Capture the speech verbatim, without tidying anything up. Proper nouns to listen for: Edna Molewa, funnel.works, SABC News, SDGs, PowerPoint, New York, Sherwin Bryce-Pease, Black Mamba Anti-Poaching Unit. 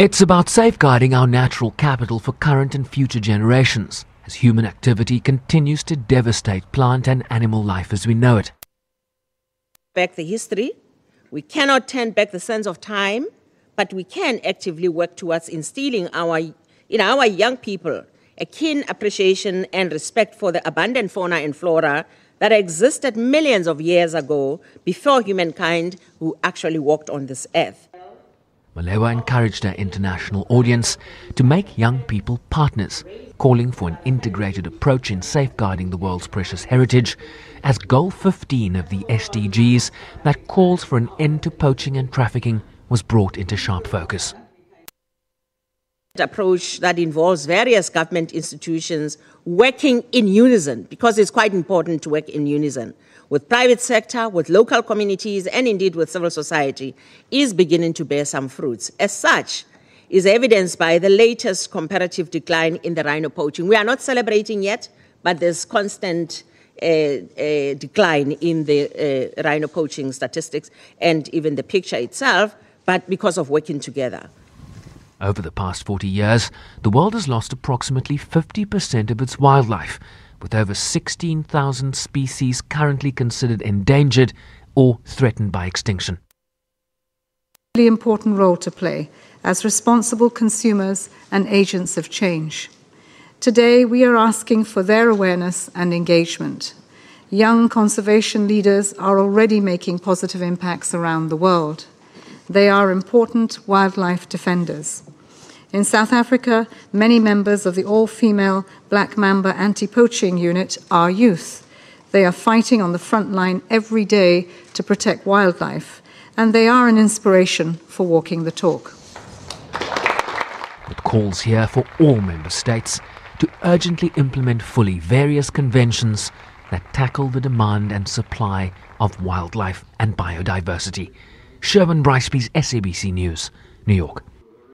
It's about safeguarding our natural capital for current and future generations, as human activity continues to devastate plant and animal life as we know it. Back the history. We cannot turn back the sands of time, but we can actively work towards instilling our, in our young people a keen appreciation and respect for the abundant fauna and flora that existed millions of years ago before humankind who actually walked on this earth. Molewa encouraged her international audience to make young people partners, calling for an integrated approach in safeguarding the world's precious heritage as Goal fifteen of the S D Gs that calls for an end to poaching and trafficking was brought into sharp focus. An approach that involves various government institutions working in unison, because it's quite important to work in unison, with private sector, with local communities, and indeed with civil society, is beginning to bear some fruits. As such, is evidenced by the latest comparative decline in the rhino poaching. We are not celebrating yet, but there's constant uh, uh, decline in the uh, rhino poaching statistics and even the picture itself, but because of working together. Over the past forty years, the world has lost approximately fifty percent of its wildlife, with over sixteen thousand species currently considered endangered or threatened by extinction. A really important role to play as responsible consumers and agents of change. Today, we are asking for their awareness and engagement. Young conservation leaders are already making positive impacts around the world. They are important wildlife defenders. In South Africa, many members of the all-female Black Mamba Anti-Poaching Unit are youth. They are fighting on the front line every day to protect wildlife, and they are an inspiration for walking the talk. It calls here for all member states to urgently implement fully various conventions that tackle the demand and supply of wildlife and biodiversity. Sherwin Bryce-Pease, S A B C News, New York.